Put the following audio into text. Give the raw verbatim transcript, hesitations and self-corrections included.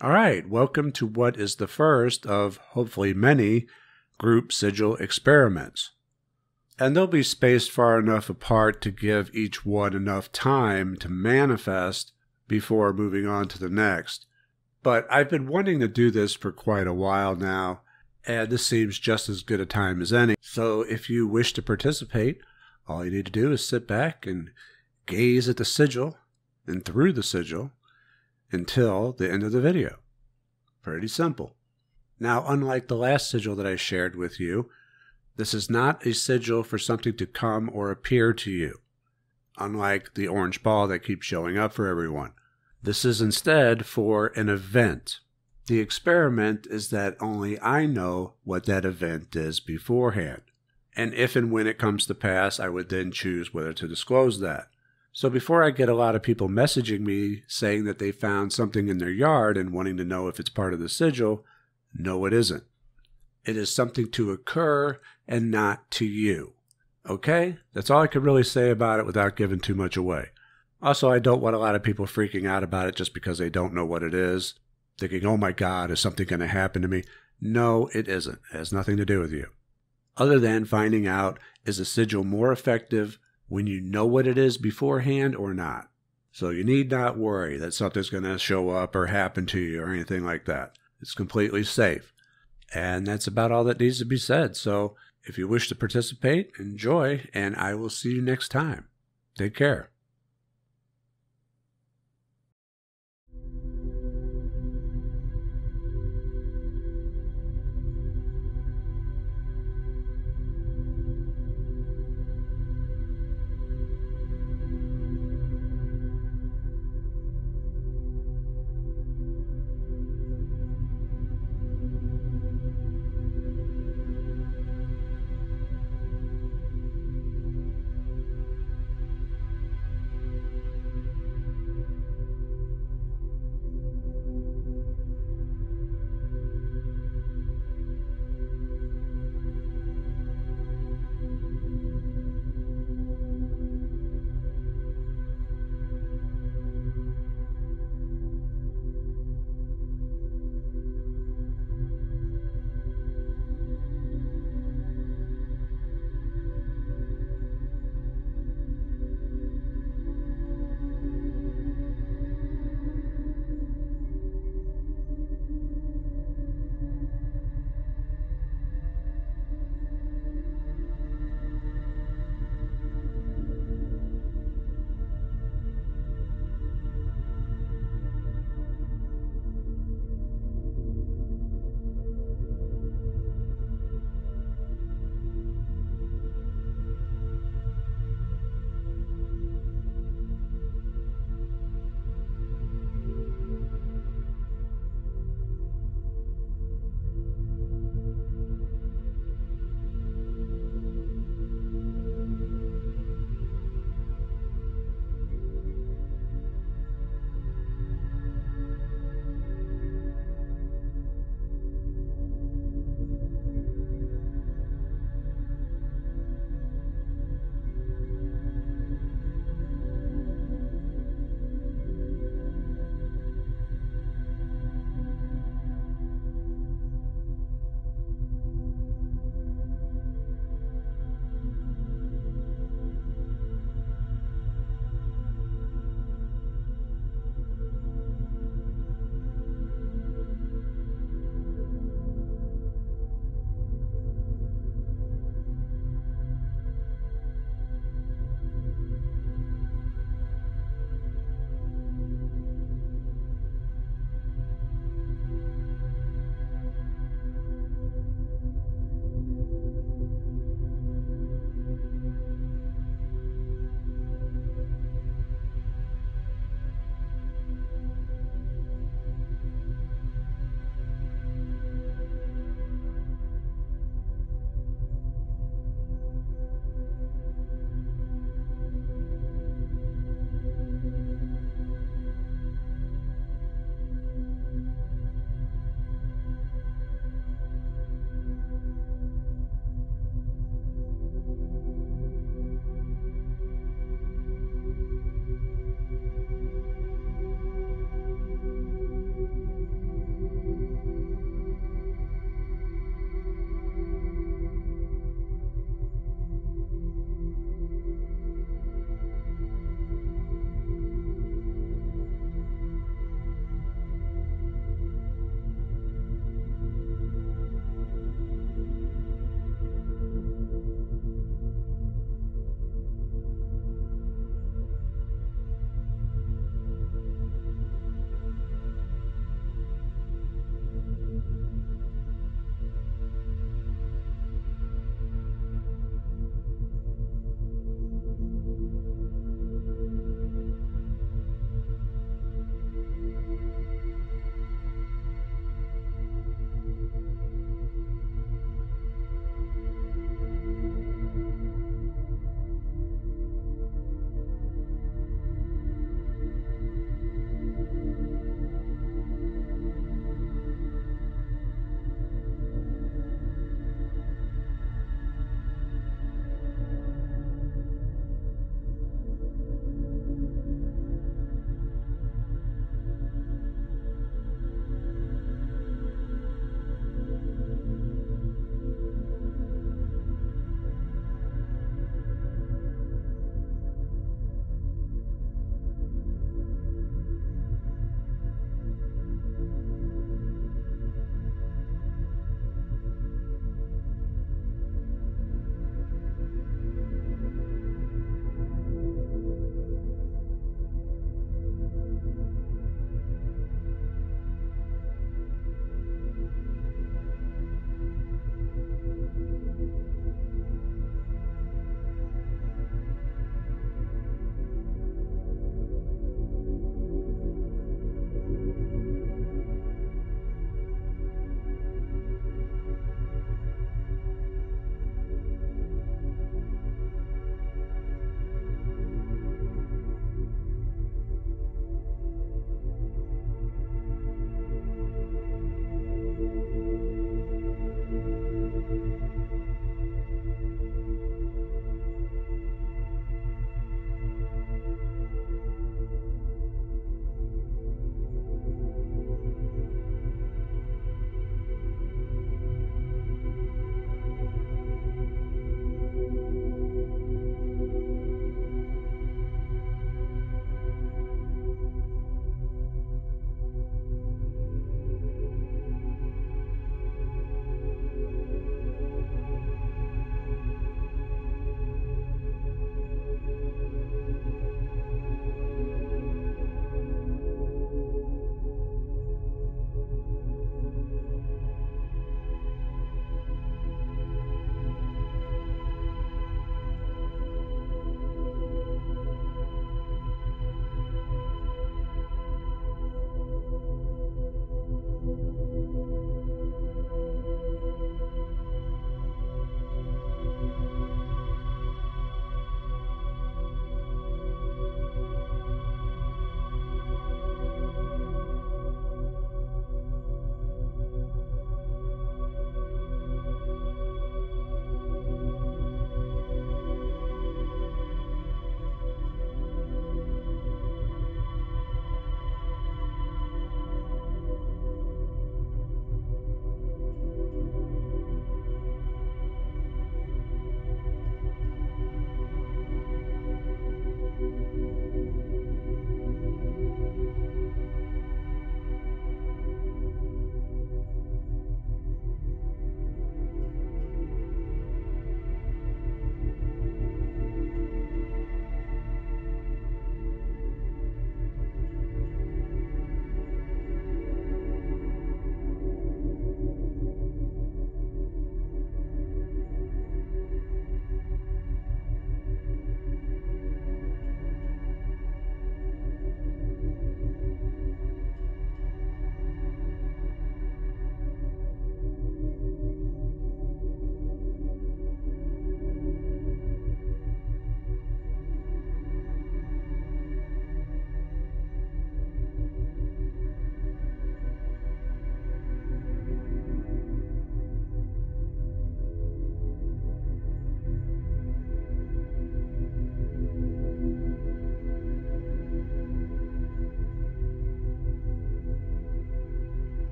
All right, welcome to what is the first of hopefully many group sigil experiments. And they'll be spaced far enough apart to give each one enough time to manifest before moving on to the next. But I've been wanting to do this for quite a while now, and this seems just as good a time as any. So if you wish to participate, all you need to do is sit back and gaze at the sigil and through the sigil until the end of the video. Pretty simple. Now, unlike the last sigil that I shared with you, this is not a sigil for something to come or appear to you, unlike the orange ball that keeps showing up for everyone. This is instead for an event. The experiment is that only I know what that event is beforehand, and if and when it comes to pass, I would then choose whether to disclose that. So before I get a lot of people messaging me saying that they found something in their yard and wanting to know if it's part of the sigil, no, it isn't. It is something to occur and not to you. Okay? That's all I could really say about it without giving too much away. Also, I don't want a lot of people freaking out about it just because they don't know what it is, thinking, oh my God, is something going to happen to me? No, it isn't. It has nothing to do with you. Other than finding out, is a sigil more effective when you know what it is beforehand or not? So you need not worry that something's going to show up or happen to you or anything like that. It's completely safe. And that's about all that needs to be said. So if you wish to participate, enjoy, and I will see you next time. Take care.